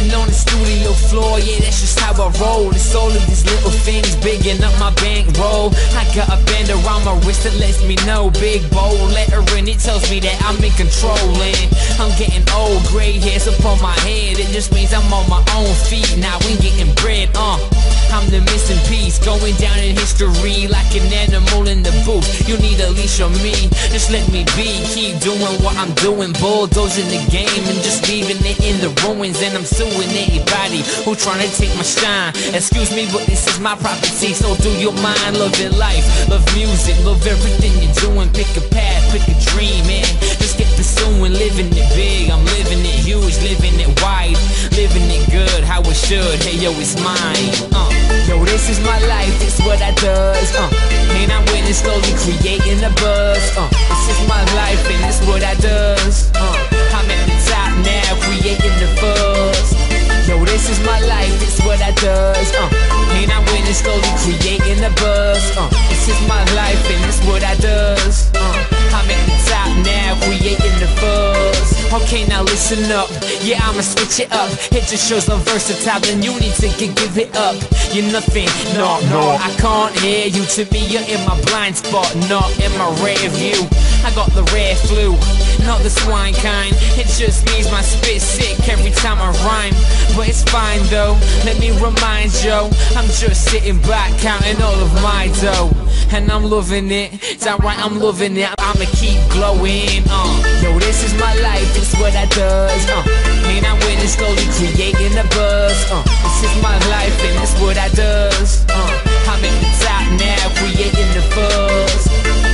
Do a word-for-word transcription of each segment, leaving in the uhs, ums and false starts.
On the studio floor, yeah, that's just how I roll. It's all of these little things bigging up my bankroll. I got a band around my wrist that lets me know. Big bold lettering, it tells me that I'm in control. And I'm getting old, grey hairs upon my head. It just means I'm on my own feet. Now we getting bread, uh I'm the missing piece, going down in history like an animal in the booth. You need a leash on me, just let me be. Keep doing what I'm doing, bulldozing the game and just leaving it in the ruins. And I'm suing anybody who trying to take my shine. Excuse me, but this is my property, so do your mind. Love your life, love music, love everything you're doing. Pick a path, pick a dream, man. Just get pursuing, living it big. I'm living it huge, living it wide, living it good, how it should. Hey yo, it's mine, uh Yo, this is my life, it's what I does, uh And I'm winning, slowly creating a buzz, uh This is my life and it's what I does, uh I'm at the top now, creating the buzz. Yo, this is my life, it's what I does, uh And I'm winning, slowly creating a buzz, uh This is my life and it's what I does, uh I'm at the top now, creating the buzz. Okay, now listen up, yeah, I'ma switch it up. It just shows I'm versatile, then you need to get, give it up. You're nothing, no, no, I can't hear you. To me, you're in my blind spot, not in my rear view. I got the rare flu, not the swine kind. It just means my spit sick every time I rhyme. But it's fine though, let me remind yo, I'm just sitting back, counting all of my dough. And I'm loving it, downright I'm loving it. I'ma keep glowing, uh Yo, this is my life, it's what I does, uh And I'm winning, slowly creating a buzz, uh This is my life and it's what I does, uh I'm at the top now, creating the buzz.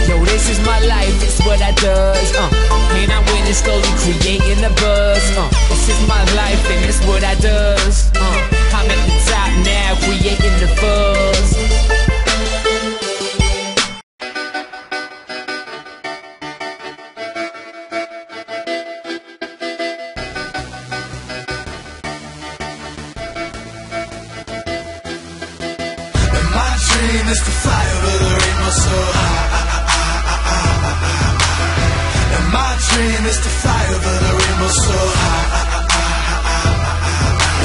Yo, this is my life, it's what I does, uh And I'm winning, slowly creating a buzz, uh This is my life and it's what I does, uh I'm at the top now, creating the buzz. It's the fly over the rainbow so high, and my dream is to fly over the rainbow so high.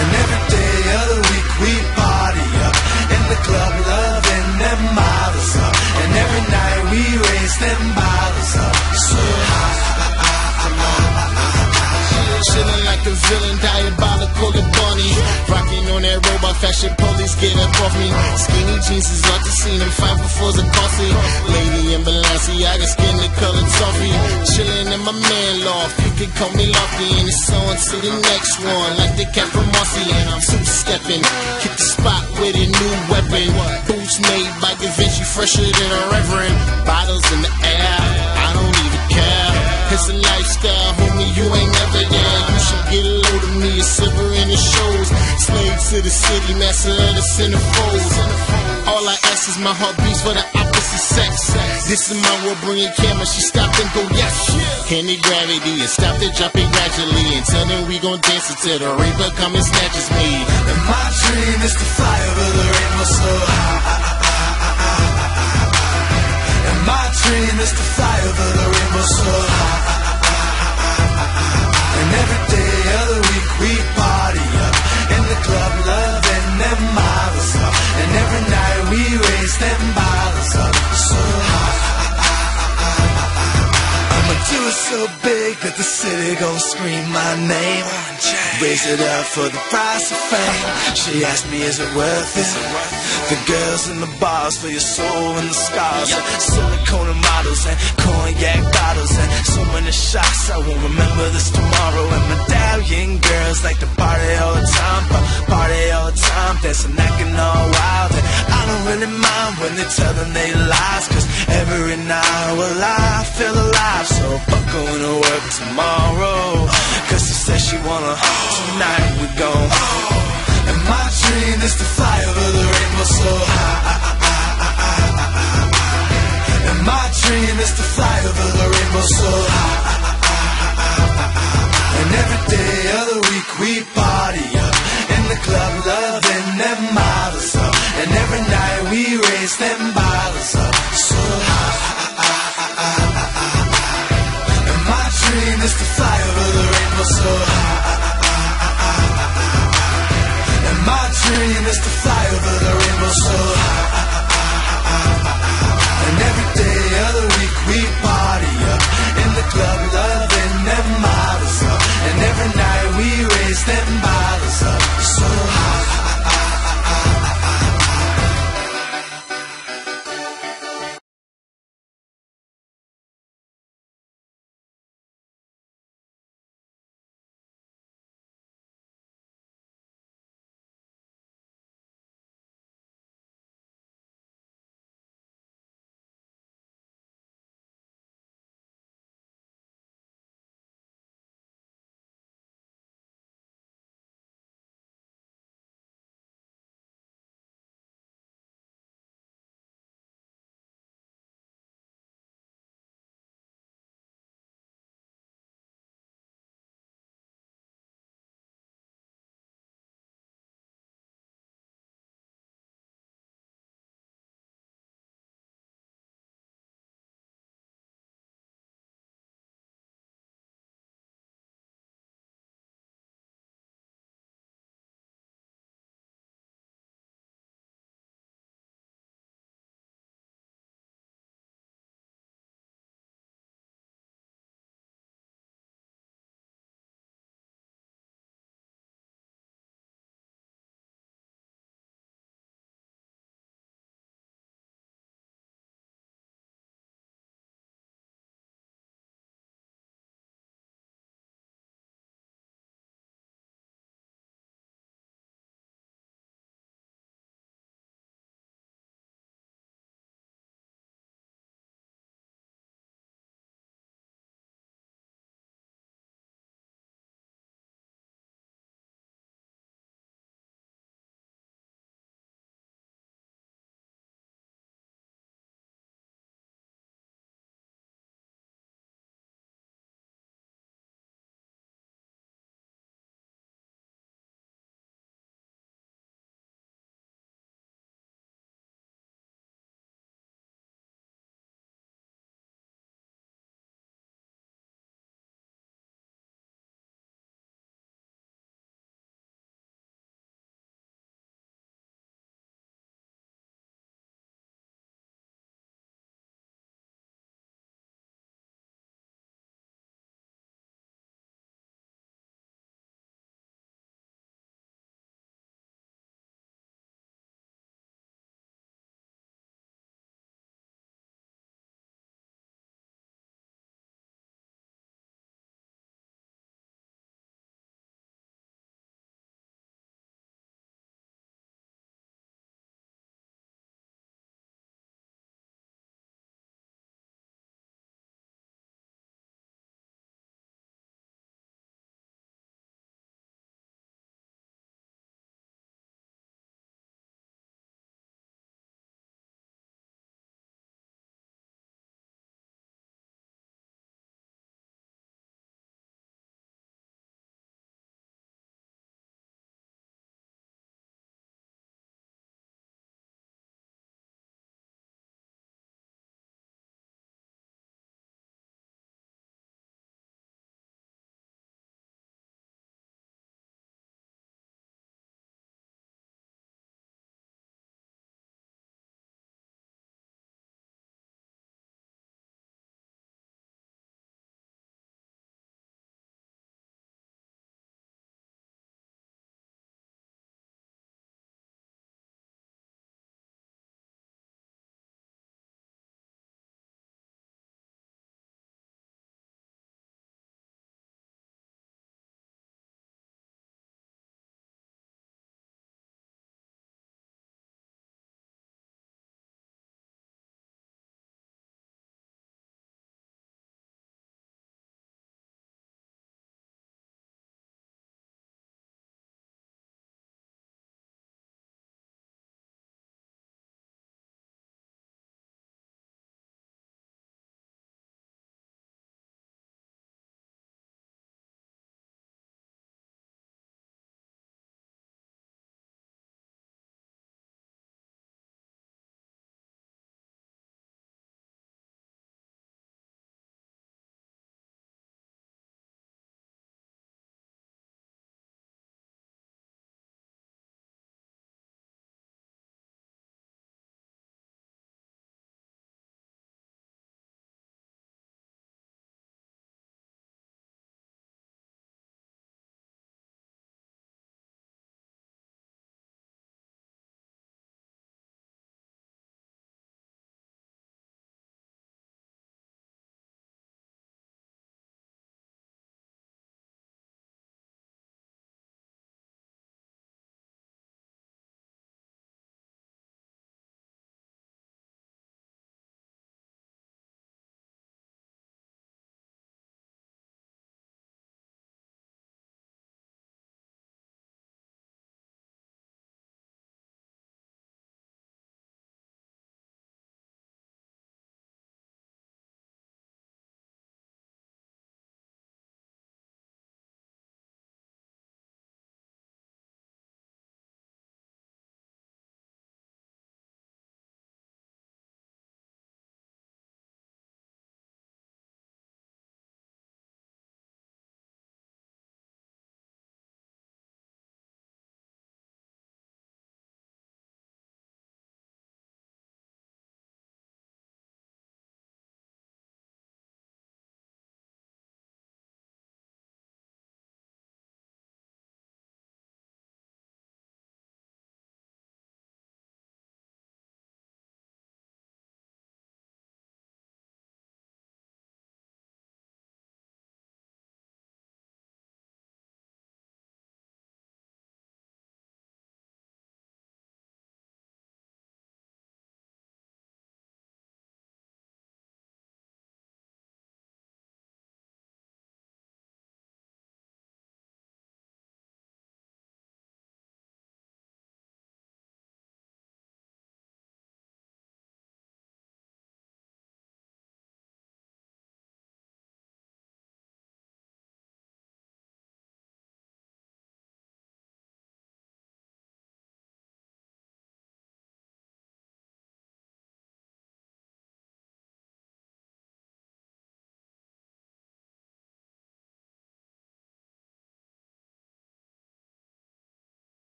And every day of the week we party up in the club, loving them models up. And every night we raise them bottles up so high. Chilling like the villain, diabolical the bunny, rocking on that robot fashion. Police get up off me. Skinny jeans is all you seen. Them five fours are costly. Lady in Balenciaga, skin the color toffee. Chillin' in my man loft. You can call me lofty. And it's on to the next one, like the cat from Marcy. And I'm two stepping, hit the spot with a new weapon. Boots made by Da Vinci, fresher than a reverend. Bottles in the air, I don't even care. It's a lifestyle, homie. You ain't never there. You should get a load of me. A silver in the shows. Slaves to the city, master of the centerfolds. All I ask is my heart beats for the opposite sex. This is my world, bring your camera. She stopped and go yes. Handy gravity and stop the dropping gradually. And tell them we gon' dance until the reaper come and snatches me. And my dream is to fly over the rainbow so high. And my dream is to fly over the rainbow so high. And every day of the week we party up in the club, loving them models up. And every night we raise them bottles up so high. I'ma do it so big that the city gon' scream my name. Raise it up for the price of fame. She asked me, is it worth it? The girls in the bars for your soul and the scars. Silicone models and cognac bottles and so many shots. I won't remember this tomorrow. And medallion girls like to party all the time, party all the time, dancing, acting all wild. And I don't really mind when they're telling they lies, 'cause every night, well, I feel alive. So fuck going to work tomorrow, 'cause she said she wanna. Tonight we gon'. And my dream is to fly over the rainbow so high. mystifier, but the rainbow's so high.